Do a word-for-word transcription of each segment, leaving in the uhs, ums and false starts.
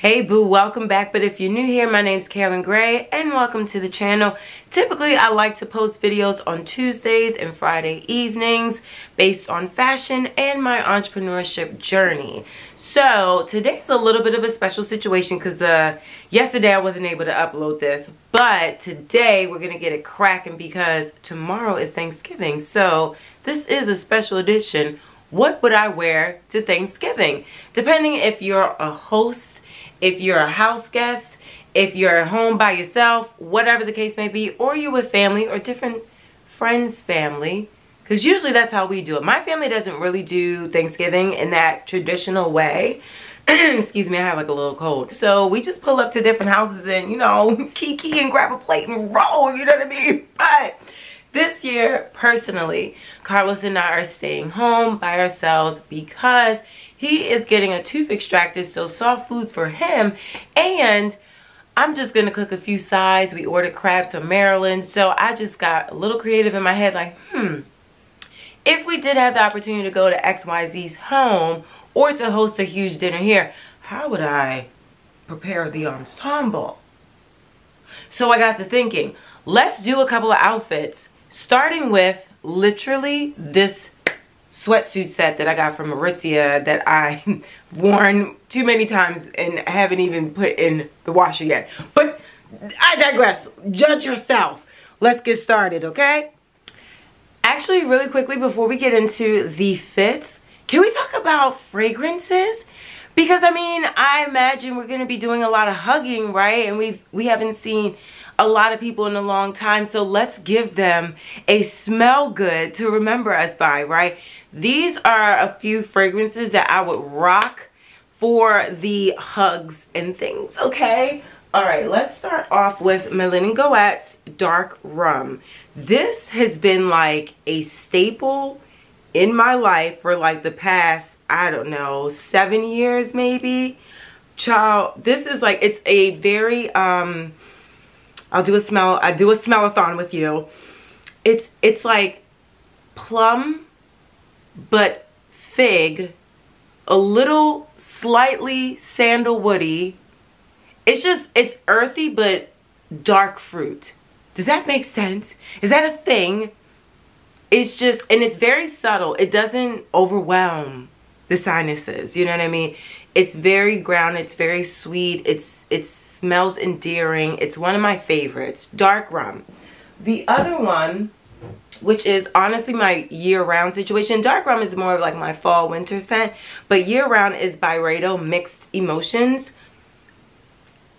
Hey boo, welcome back. But if you're new here, my name's Carolyn Gray and welcome to the channel. Typically I like to post videos on Tuesdays and Friday evenings based on fashion and my entrepreneurship journey. So today's a little bit of a special situation because uh, yesterday I wasn't able to upload this, but today we're gonna get it cracking because tomorrow is Thanksgiving. So this is a special edition. What would I wear to Thanksgiving? Depending if you're a host, if you're a house guest, if you're at home by yourself, whatever the case may be, or you're with family or different friends' family, because usually that's how we do it. My family doesn't really do Thanksgiving in that traditional way. Excuse me, I have like a little cold. So we just pull up to different houses and, you know, kiki and grab a plate and roll, you know what I mean? But this year, personally, Carlos and I are staying home by ourselves because he is getting a tooth extracted, so soft foods for him, and I'm just gonna cook a few sides. We ordered crabs from Maryland, so I just got a little creative in my head like, hmm, if we did have the opportunity to go to X Y Z's home or to host a huge dinner here, how would I prepare the ensemble? So I got to thinking, let's do a couple of outfits, starting with literally this sweatsuit set that I got from Aritzia that I've worn too many times and haven't even put in the washer yet. But I digress. Judge yourself. Let's get started, okay? Actually, really quickly before we get into the fits, can we talk about fragrances? Because I mean, I imagine we're going to be doing a lot of hugging, right? And we've we haven't seen a lot of people in a long time, so let's give them a smell good to remember us by, right? These are a few fragrances that I would rock for the hugs and things, okay? All right, let's start off with Malin+Goetz Dark Rum. This has been like a staple in my life for like the past, I don't know, seven years maybe. Child, this is like, it's a very, um, I'll do a smell, I do a smell-a-thon with you. It's, it's like plum, but fig, a little slightly sandalwoody. It's just, it's earthy, but dark fruit. Does that make sense? Is that a thing? It's just, and it's very subtle. It doesn't overwhelm the sinuses, you know what I mean? It's very grounded, it's very sweet, it's it smells endearing. It's one of my favorites, Dark Rum. The other one, which is honestly my year-round situation, Dark Rum is more of like my fall-winter scent, but year-round is Byredo Mixed Emotions.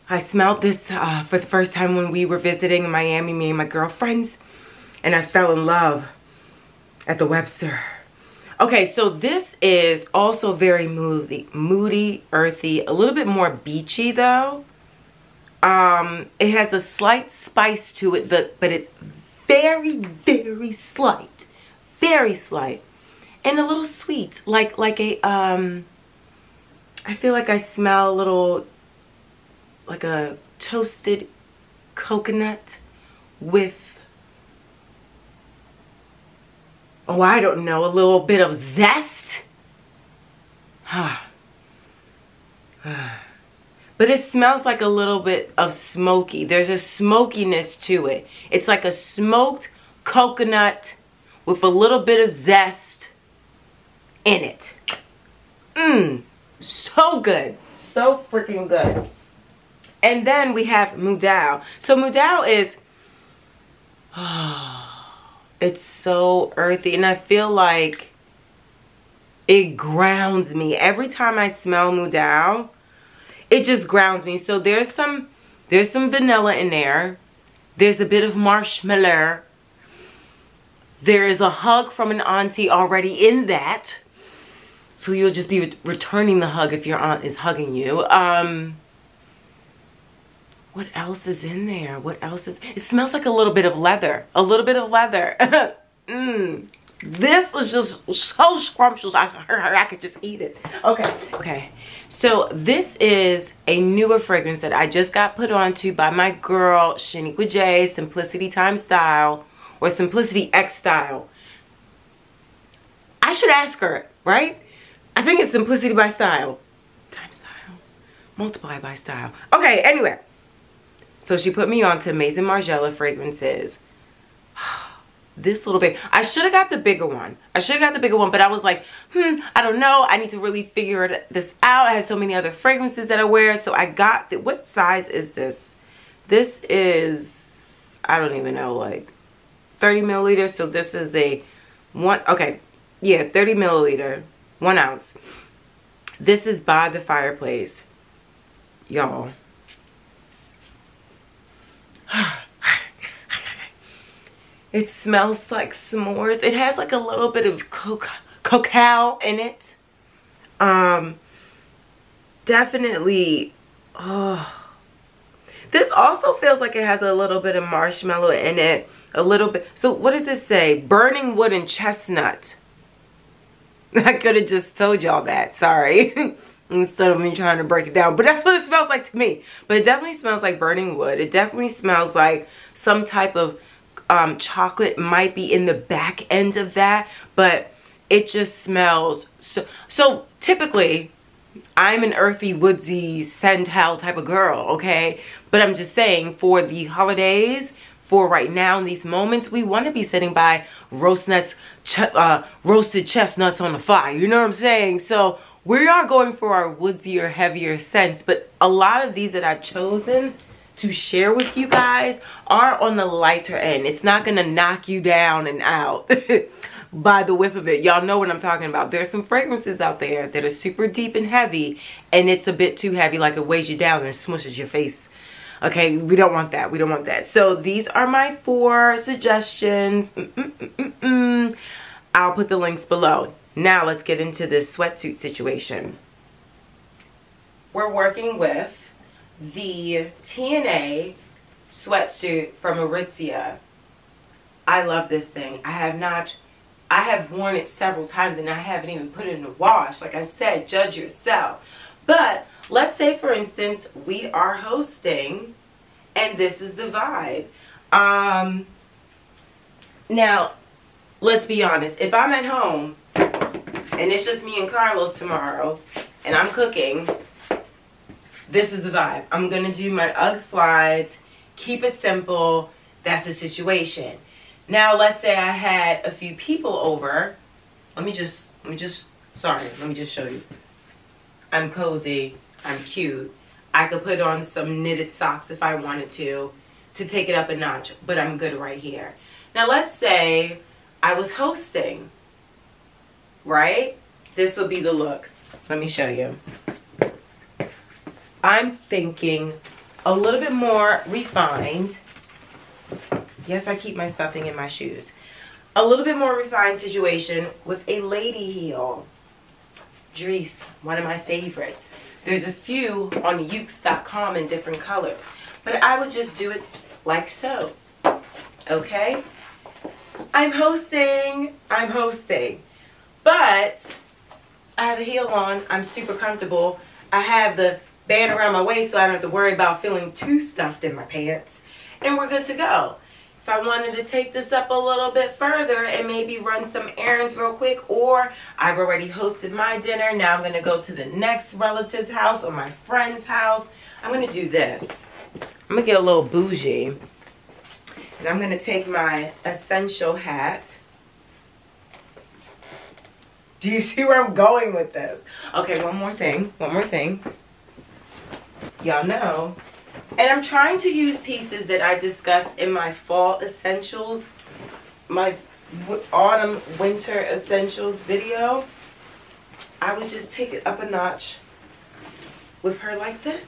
I smelled this uh, for the first time when we were visiting in Miami, me and my girlfriends, and I fell in love at the Webster. Okay, so this is also very moody, moody, earthy, a little bit more beachy though. Um, it has a slight spice to it, but, but it's very, very slight, very slight, and a little sweet. Like, like a, um, I feel like I smell a little, like a toasted coconut with, oh, I don't know, a little bit of zest. But it smells like a little bit of smoky. There's a smokiness to it. It's like a smoked coconut with a little bit of zest in it. Mmm, so good, so freaking good. And then we have Mudao. So Mudao is, oh, it's so earthy, and I feel like it grounds me. Every time I smell Mudao, it just grounds me. So there's some, there's some vanilla in there. There's a bit of marshmallow. There is a hug from an auntie already in that. So you'll just be returning the hug if your aunt is hugging you. Um, What else is in there? What else is... It smells like a little bit of leather. A little bit of leather. mm. This was just so scrumptious. I, I could just eat it. Okay. Okay. So this is a newer fragrance that I just got put onto by my girl, Shaniqua J, Simplicity Time Style, or Simplicity X Style. I should ask her, right? I think it's Simplicity by Style. Time Style. multiply by style. Okay, anyway. So she put me on to Maison Margiela fragrances. This little bit. I should have got the bigger one. I should have got the bigger one, but I was like, hmm, I don't know. I need to really figure this out. I have so many other fragrances that I wear. So I got, the, what size is this? This is, I don't even know, like thirty milliliters. So this is a one, okay. Yeah, thirty milliliter, one ounce. This is by the fireplace. Y'all. It smells like s'mores. It has like a little bit of coca cacao in it. Um, definitely. Oh. This also feels like it has a little bit of marshmallow in it. A little bit. So what does it say? Burning wood and chestnut. I could have just told y'all that. Sorry. Instead of me trying to break it down. But that's what it smells like to me. But it definitely smells like burning wood. It definitely smells like some type of Um, chocolate might be in the back end of that, but it just smells so, so typically I'm an earthy, woodsy, Sentel type of girl, okay? But I'm just saying, for the holidays, for right now in these moments, we want to be sitting by roast nuts, ch uh, roasted chestnuts on the fire, you know what I'm saying? So we are going for our woodsier, heavier scents, but a lot of these that I've chosen to share with you guys are on the lighter end. It's not gonna knock you down and out by the whiff of it. Y'all know what I'm talking about. There's some fragrances out there that are super deep and heavy, and it's a bit too heavy, like it weighs you down and smushes your face. Okay, we don't want that, we don't want that. So these are my four suggestions. Mm -mm -mm -mm -mm. I'll put the links below. Now let's get into this sweatsuit situation. We're working with the T N A sweatsuit from Aritzia. I love this thing. I have not, I have worn it several times and I haven't even put it in the wash. Like I said, judge yourself. But let's say, for instance, we are hosting and this is the vibe. Um, now, let's be honest. If I'm at home and it's just me and Carlos tomorrow and I'm cooking, this is the vibe. I'm gonna do my Ugg slides, keep it simple, that's the situation. Now let's say I had a few people over. Let me just, let me just, sorry, let me just show you. I'm cozy, I'm cute. I could put on some knitted socks if I wanted to, to take it up a notch, but I'm good right here. Now let's say I was hosting, right? This would be the look. Let me show you. I'm thinking a little bit more refined. Yes, I keep my stuffing in my shoes. A little bit more refined situation with a lady heel. Dries, one of my favorites. There's a few on Yoox dot com in different colors, but I would just do it like so, okay? I'm hosting, I'm hosting, but I have a heel on, I'm super comfortable. I have the band around my waist so I don't have to worry about feeling too stuffed in my pants, and we're good to go. If I wanted to take this up a little bit further and maybe run some errands real quick, or I've already hosted my dinner, now I'm gonna go to the next relative's house or my friend's house, I'm gonna do this. I'm gonna get a little bougie, and I'm gonna take my Esenshel hat. Do you see where I'm going with this? Okay, one more thing, one more thing. Y'all know, and I'm trying to use pieces that I discussed in my fall essentials, my autumn winter essentials video. I would just take it up a notch with her like this,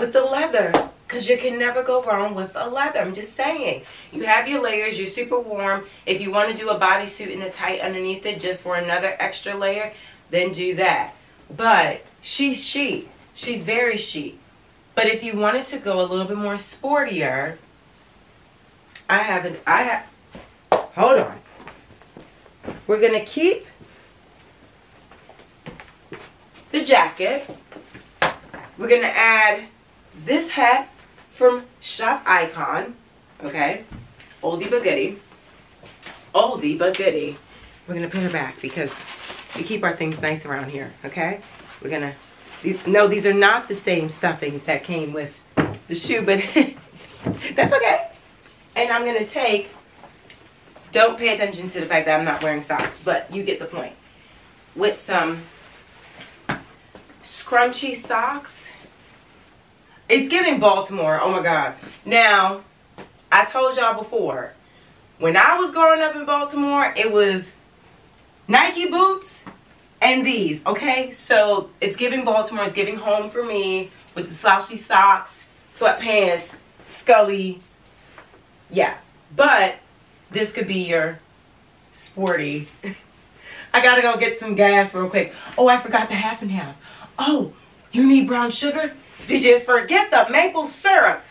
with the leather, because you can never go wrong with a leather. I'm just saying, you have your layers, you're super warm. If you want to do a bodysuit and a tight underneath it just for another extra layer, then do that. But she's chic, she's very chic. But if you wanted to go a little bit more sportier, I haven't, I have, hold on. We're gonna keep the jacket. We're gonna add this hat from Shop Icon, okay? Oldie but goodie, oldie but goodie. We're gonna put her back because we keep our things nice around here, okay? We're gonna No, these are not the same stuffings that came with the shoe, but that's okay. And I'm going to take, don't pay attention to the fact that I'm not wearing socks, but you get the point, with some scrunchy socks. It's giving Baltimore, oh my God. Now, I told y'all before, when I was growing up in Baltimore, it was Nike boots and these, okay? So it's giving Baltimore, it's giving home for me with the slouchy socks, sweatpants, Scully, yeah. But this could be your sporty. I gotta go get some gas real quick. Oh, I forgot the half and half. Oh, you need brown sugar? Did you forget the maple syrup?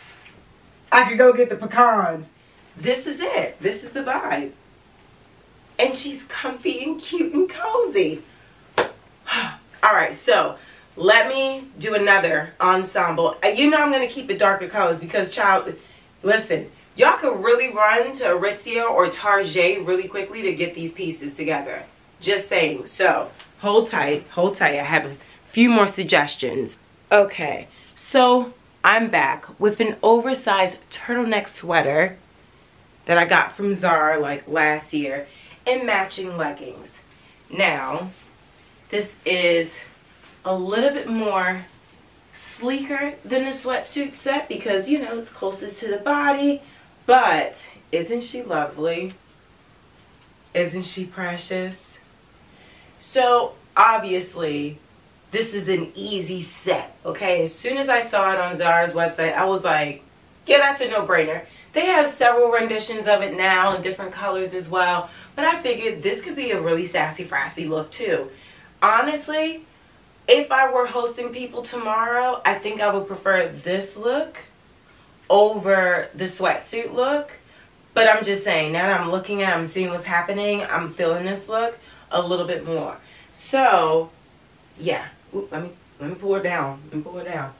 I could go get the pecans. This is it. This is the vibe. And she's comfy and cute and cozy. All right, so let me do another ensemble. You know I'm going to keep it darker colors because, child, listen, y'all could really run to Aritzia or Target really quickly to get these pieces together. Just saying. So hold tight. Hold tight. I have a few more suggestions. Okay, so I'm back with an oversized turtleneck sweater that I got from Zara like last year and matching leggings. Now, this is a little bit more sleeker than the sweatsuit set because, you know, it's closest to the body, but isn't she lovely? Isn't she precious? So obviously, this is an easy set, okay? As soon as I saw it on Zara's website, I was like, yeah, that's a no-brainer. They have several renditions of it now in different colors as well, but I figured this could be a really sassy-frassy look too. Honestly, if I were hosting people tomorrow, I think I would prefer this look over the sweatsuit look, but I'm just saying, now that I'm looking at it, I'm seeing what's happening, I'm feeling this look a little bit more. So, yeah. Ooh, let me let me pull her down. Let me pull her down.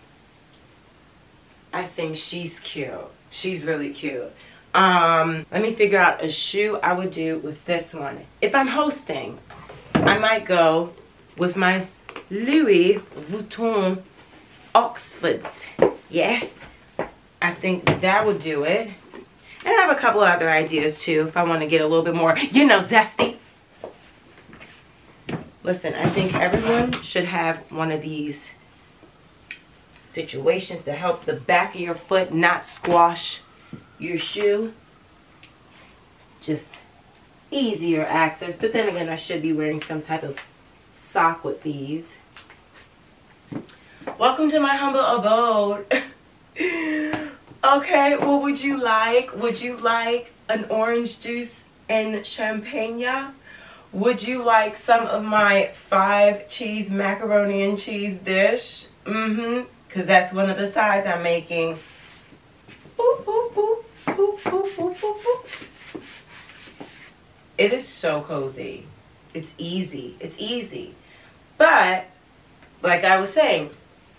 I think she's cute. She's really cute. Um, let me figure out a shoe I would do with this one. If I'm hosting, I might go with my Louis Vuitton Oxfords. Yeah, I think that would do it. And I have a couple other ideas too if I want to get a little bit more, you know, zesty. Listen, I think everyone should have one of these situations to help the back of your foot not squash your shoe. Just easier access. But then again, I should be wearing some type of sock with these. Welcome to my humble abode. Okay, what would you like? Would you like an orange juice and champagne? Would you like some of my five cheese macaroni and cheese dish? Mm-hmm. Because that's one of the sides I'm making. Boop, boop, boop, boop, boop, boop, boop, boop. It is so cozy. It's easy. It's easy. But, like I was saying,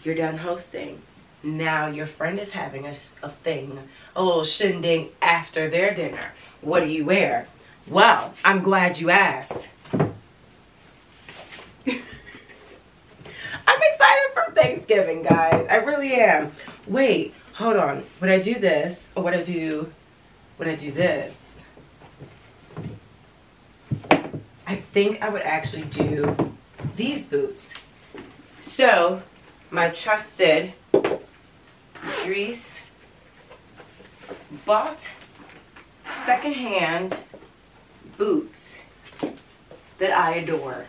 you're done hosting. Now your friend is having a, a thing, a little shindig after their dinner. What do you wear? Well, I'm glad you asked. I'm excited for Thanksgiving, guys. I really am. Wait, hold on. Would I do this? Or would I do, would I do this? I think I would actually do these boots. So, my trusted Dries bought secondhand boots that I adore.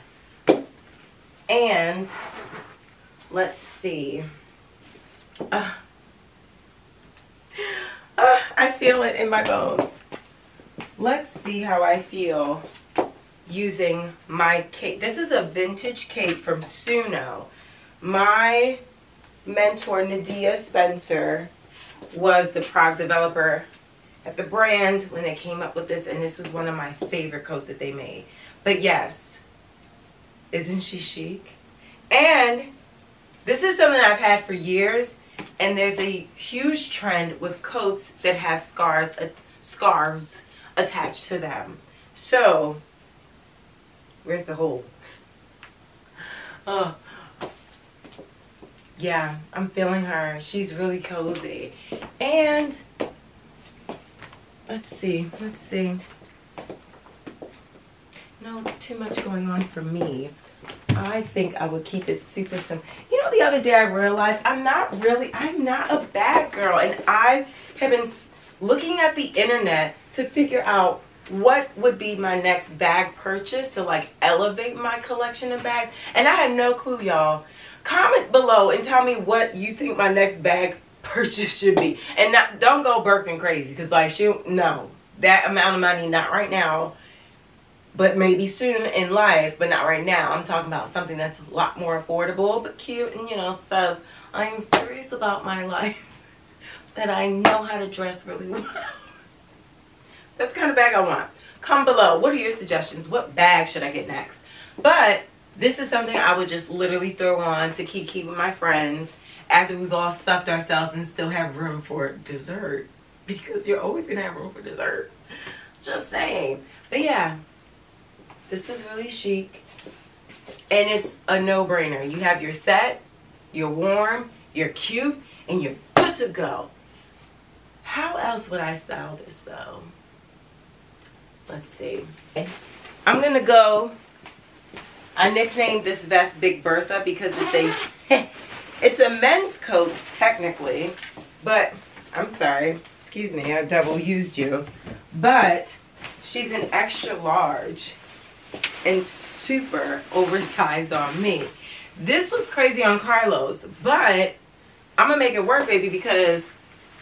And let's see. Uh, uh, I feel it in my bones. Let's see how I feel using my cape. This is a vintage cape from Suno. My mentor, Nadia Spencer, was the product developer at the brand when they came up with this, and this was one of my favorite coats that they made. But yes, isn't she chic? And this is something I've had for years, and there's a huge trend with coats that have scarves, uh, scarves attached to them. So, where's the hole? Oh, yeah, I'm feeling her. She's really cozy. And let's see, let's see. No, it's too much going on for me. I think I would keep it super simple. You know, the other day I realized I'm not really, I'm not a bad girl. And I have been looking at the internet to figure out what would be my next bag purchase to like elevate my collection of bags. And I have no clue, y'all. Comment below and tell me what you think my next bag purchase should be. And not, don't go Birkin crazy, because like, she, no, that amount of money, not right now. But maybe soon in life, but not right now. I'm talking about something that's a lot more affordable, but cute, and you know, says, I'm serious about my life, that I know how to dress really well. That's the kind of bag I want. Come below. What are your suggestions? What bag should I get next? But this is something I would just literally throw on to kiki with my friends after we've all stuffed ourselves and still have room for dessert, because you're always going to have room for dessert. Just saying. But yeah. This is really chic, and it's a no-brainer. You have your set, you're warm, you're cute, and you're good to go. How else would I style this, though? Let's see. I'm going to go, I nicknamed this vest Big Bertha because it's a, it's a men's coat, technically, but, I'm sorry, excuse me, I double-used you, but she's an extra large and super oversized on me. This looks crazy on Carlos, but I'm gonna make it work, baby, because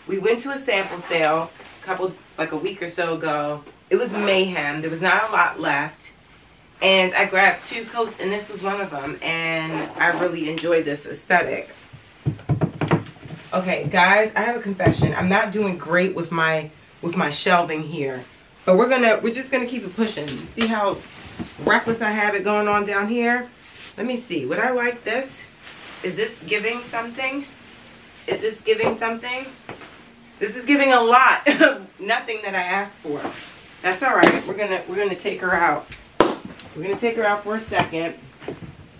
we went to a sample sale a couple, like a week or so ago. It was mayhem. There was not a lot left, and I grabbed two coats, and this was one of them, and I really enjoyed this aesthetic. Okay, guys, I have a confession. I'm not doing great with my with my shelving here, but we're gonna we're just gonna keep it pushing. See how reckless I have it going on down here. Let me see. Would I like this? Is this giving something? Is this giving something? This is giving a lot of nothing that I asked for. That's all right. We're gonna we're gonna take her out. We're gonna take her out for a second.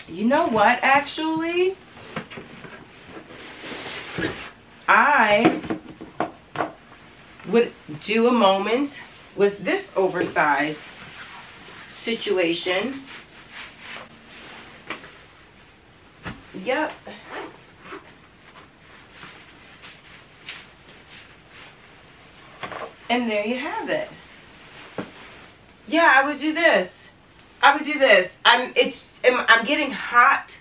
You know what? Actually, I would do a moment with this oversized situation. Yep. And there you have it. Yeah, I would do this. I would do this. I'm it's I'm getting hot,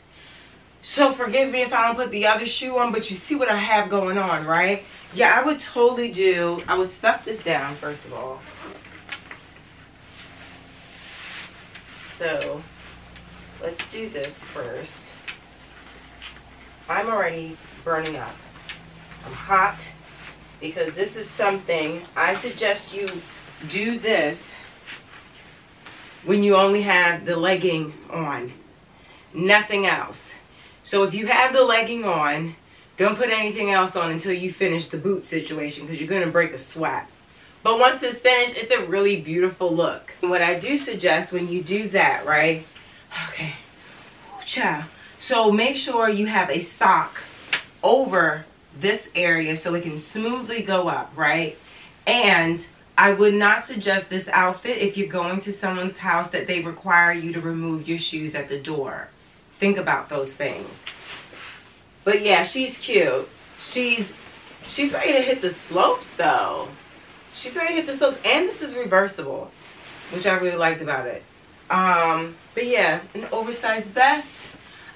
so forgive me if I don't put the other shoe on, but you see what I have going on, right? Yeah, I would totally do. I would stuff this down first of all. So let's do this first. I'm already burning up. I'm hot because this is something I suggest you do this when you only have the legging on, nothing else. So if you have the legging on, don't put anything else on until you finish the boot situation, because you're going to break a sweat. But once it's finished, it's a really beautiful look. What I do suggest when you do that, right? Okay. Ooh, child. So make sure you have a sock over this area so it can smoothly go up, right? And I would not suggest this outfit if you're going to someone's house that they require you to remove your shoes at the door. Think about those things. But yeah, she's cute. She's she's ready to hit the slopes though. She's ready to hit the slopes, and this is reversible, which I really liked about it. Um, but yeah, an oversized vest,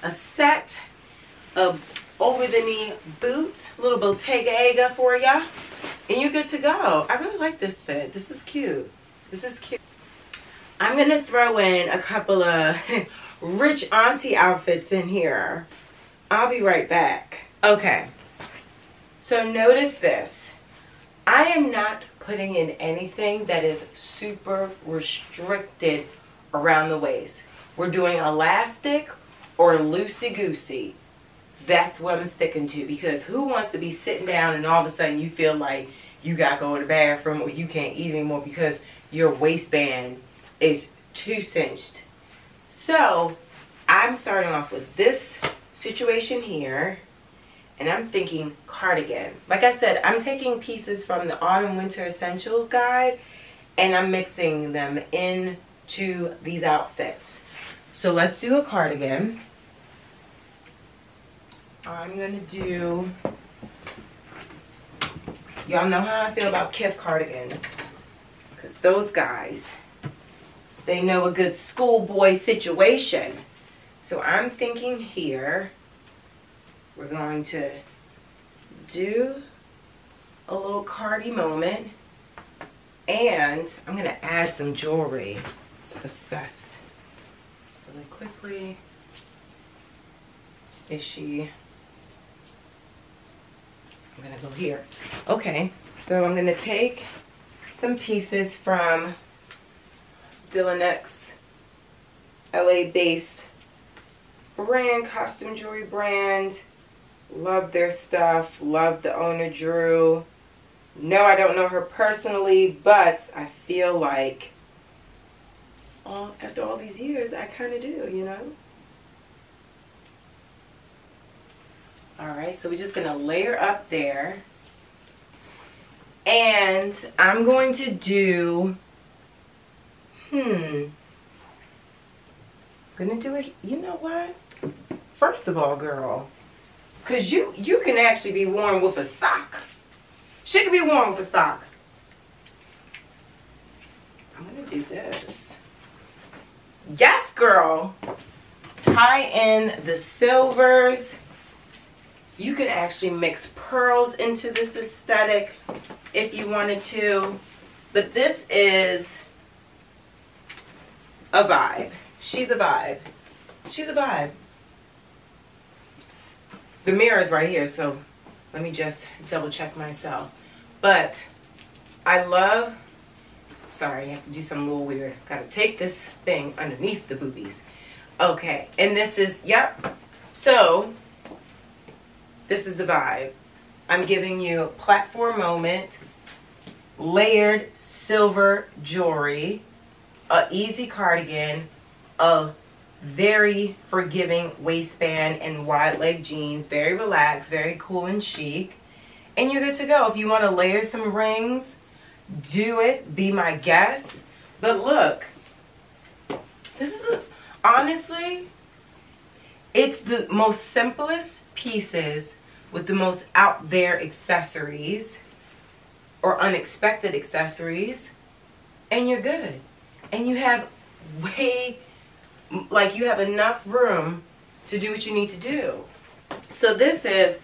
a set, a over-the-knee boot, a little Bottega for ya, and you're good to go. I really like this fit. This is cute. This is cute. I'm going to throw in a couple of rich auntie outfits in here. I'll be right back. Okay, so notice this. I am not putting in anything that is super restricted around the waist. We're doing elastic or loosey-goosey. That's what I'm sticking to, because who wants to be sitting down and all of a sudden you feel like you gotta go to the bathroom or you can't eat anymore because your waistband is too cinched? So I'm starting off with this situation here. and I'm thinking cardigan. Like I said, I'm taking pieces from the Autumn Winter Essentials guide and I'm mixing them into these outfits. So let's do a cardigan. I'm gonna do, y'all know how I feel about Kiff cardigans, because those guys, they know a good schoolboy situation. So I'm thinking here, we're going to do a little cardi moment, and I'm gonna add some jewelry. Let's assess really quickly. Is she? I'm gonna go here. Okay, so I'm gonna take some pieces from Dylan X, L A-based brand, costume jewelry brand. Love their stuff. Love the owner, Drew. No, I don't know her personally, but I feel like all, after all these years, I kind of do, you know? All right, so we're just gonna layer up there. And I'm going to do, hmm, I'm gonna do it, you know what? First of all, girl, cause you, you can actually be worn with a sock. She can be worn with a sock. I'm gonna do this. Yes, girl. Tie in the silvers. You could actually mix pearls into this aesthetic if you wanted to, but this is a vibe. She's a vibe. She's a vibe. The mirror is right here, so let me just double check myself. But I love, sorry, I have to do something a little weird. Gotta take this thing underneath the boobies. Okay, and this is, yep, so this is the vibe. I'm giving you a platform moment, layered silver jewelry, a easy cardigan, a very forgiving waistband and wide leg jeans, very relaxed, very cool and chic, and you're good to go. If you want to layer some rings, do it, be my guest. But look, this is a, honestly, it's the most simplest pieces with the most out there accessories or unexpected accessories, and you're good. And you have way, like you have enough room to do what you need to do. So this is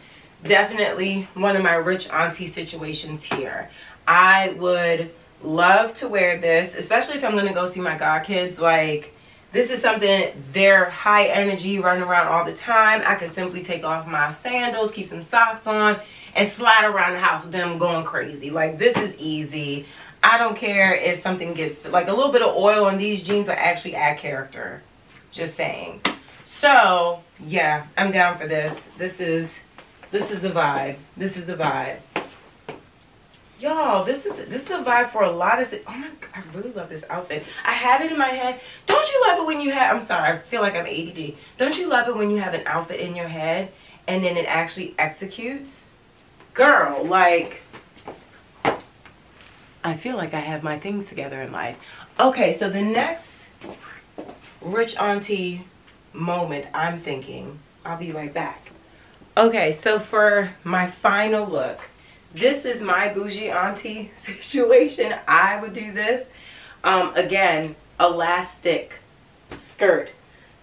definitely one of my rich auntie situations here. I would love to wear this, especially if I'm gonna go see my godkids. Like, this is something, they're high energy, running around all the time. I could simply take off my sandals, keep some socks on, and slide around the house with them going crazy. Like, this is easy. I don't care if something gets, like, a little bit of oil on these jeans will actually add character. Just saying. So, yeah, I'm down for this. This is, this is the vibe. This is the vibe. Y'all, this is this is a vibe for a lot of, oh my god, I really love this outfit. I had it in my head. Don't you love it when you have, I'm sorry, I feel like I'm A D D. Don't you love it when you have an outfit in your head and then it actually executes? Girl, like, I feel like I have my things together in life. Okay, so the next rich auntie moment, I'm thinking, I'll be right back. Okay, so for my final look, this is my bougie auntie situation. I would do this. Um, again, elastic skirt.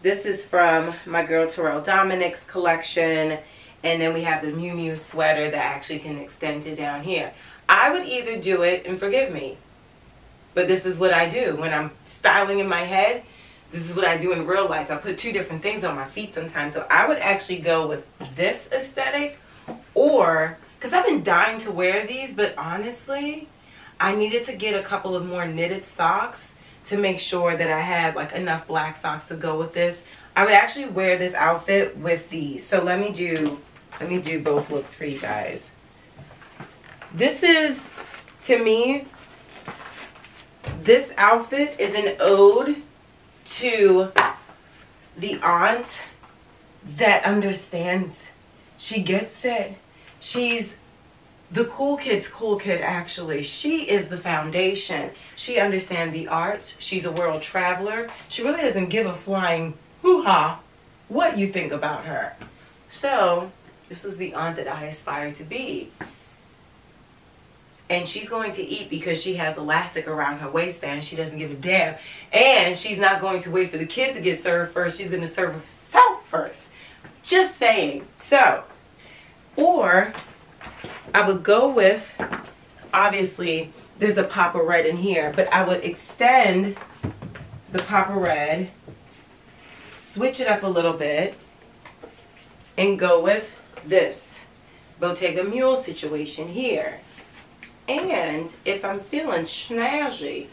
This is from my girl Terrell Dominick's collection. And then we have the Miu Miu sweater that actually can extend to down here. I would either do it, and forgive me, but this is what I do when I'm styling in my head. This is what I do in real life. I put two different things on my feet sometimes. So I would actually go with this aesthetic, or because I've been dying to wear these, but honestly, I needed to get a couple of more knitted socks to make sure that I had like enough black socks to go with this. I would actually wear this outfit with these. So let me do, let me do both looks for you guys. This is, to me, this outfit is an ode to the aunt that understands She gets it. She's the cool kid's cool kid, actually. She is the foundation. She understands the arts. She's a world traveler. She really doesn't give a flying hoo-ha what you think about her. So this is the aunt that I aspire to be. And she's going to eat because she has elastic around her waistband. She doesn't give a damn. And she's not going to wait for the kids to get served first. She's going to serve herself first. Just saying. So, or I would go with, obviously, there's a pop of red in here. But I would extend the pop of red, switch it up a little bit, and go with this Bottega Mule situation here. And if I'm feeling snazzy,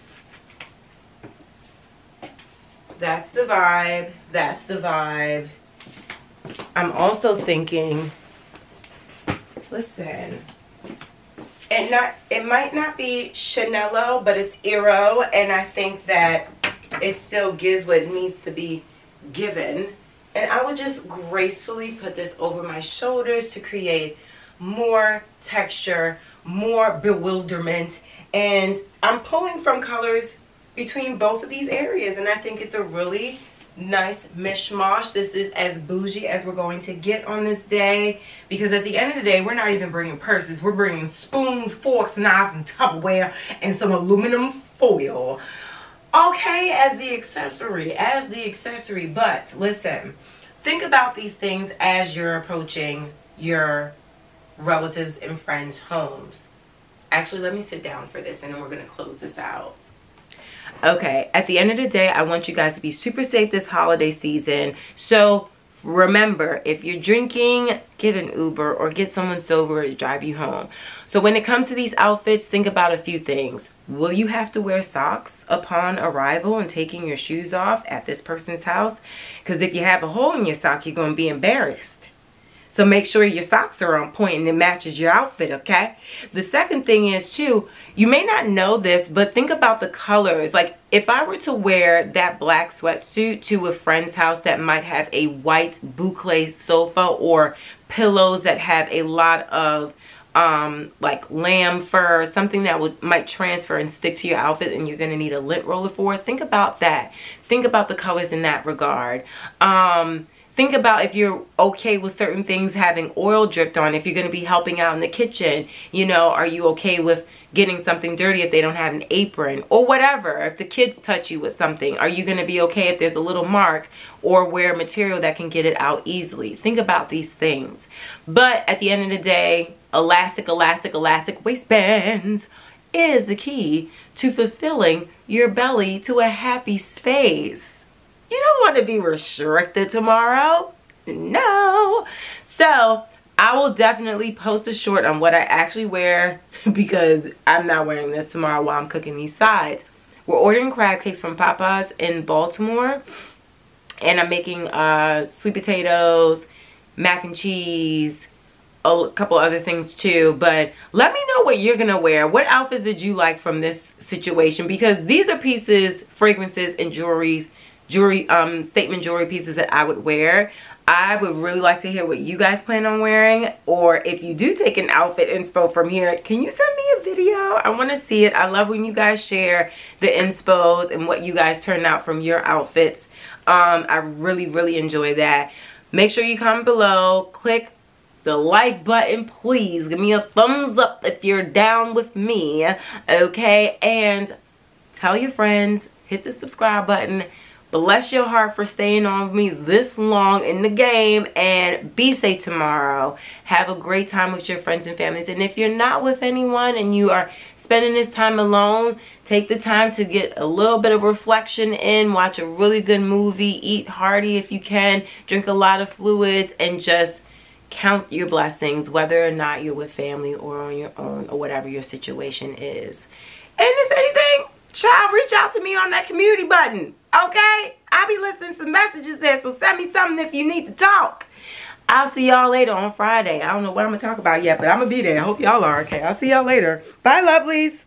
that's the vibe, that's the vibe. I'm also thinking, listen, it not it might not be Chanel, but it's Eero, and I think that it still gives what needs to be given. And I would just gracefully put this over my shoulders to create more texture, more bewilderment. And I'm pulling from colors between both of these areas, and I think it's a really nice mishmash. This is as bougie as we're going to get on this day, because at the end of the day, we're not even bringing purses. We're bringing spoons, forks, knives, and Tupperware, and some aluminum foil. Okay, as the accessory, as the accessory. But listen, think about these things as you're approaching your relatives and friends' homes. Actually, let me sit down for this and then we're going to close this out. Okay, at the end of the day, I want you guys to be super safe this holiday season. So remember, if you're drinking, get an Uber or get someone sober to drive you home. So when it comes to these outfits, think about a few things. Will you have to wear socks upon arrival and taking your shoes off at this person's house? Because if you have a hole in your sock, you're going to be embarrassed. So make sure your socks are on point and it matches your outfit, okay? The second thing is, too, you may not know this, but think about the colors. Like, if I were to wear that black sweatsuit to a friend's house that might have a white boucle sofa or pillows that have a lot of, um, like, lamb fur, something that would, might transfer and stick to your outfit and you're going to need a lint roller for, think about that. Think about the colors in that regard. Um... Think about if you're okay with certain things having oil dripped on, if you're going to be helping out in the kitchen, you know, are you okay with getting something dirty if they don't have an apron or whatever? If the kids touch you with something, are you going to be okay if there's a little mark or wear material that can get it out easily? Think about these things. But at the end of the day, elastic, elastic, elastic waistbands is the key to fulfilling your belly to a happy space. You don't want to be restricted tomorrow. No. So I will definitely post a short on what I actually wear, because I'm not wearing this tomorrow while I'm cooking these sides. We're ordering crab cakes from Papa's in Baltimore. And I'm making uh, sweet potatoes, mac and cheese, a couple other things too. But let me know what you're gonna wear. What outfits did you like from this situation? Because these are pieces, fragrances, and jewelries. Jewelry, um, statement jewelry pieces that I would wear. I would really like to hear what you guys plan on wearing, or if you do take an outfit inspo from here, can you send me a video? I want to see it. I love when you guys share the inspos and what you guys turn out from your outfits. Um, I really, really enjoy that. Make sure you comment below. Click the like button, please. Give me a thumbs up if you're down with me, okay? And tell your friends. Hit the subscribe button. Bless your heart for staying on with me this long in the game, and be safe tomorrow. Have a great time with your friends and families. And if you're not with anyone and you are spending this time alone, take the time to get a little bit of reflection in, watch a really good movie, eat hearty if you can, drink a lot of fluids, and just count your blessings, whether or not you're with family or on your own or whatever your situation is. And if anything, child, reach out to me on that community button, okay? I'll be listening to messages there, so send me something if you need to talk. I'll see y'all later on Friday. I don't know what I'm going to talk about yet, but I'm going to be there. I hope y'all are okay. I'll see y'all later. Bye, lovelies.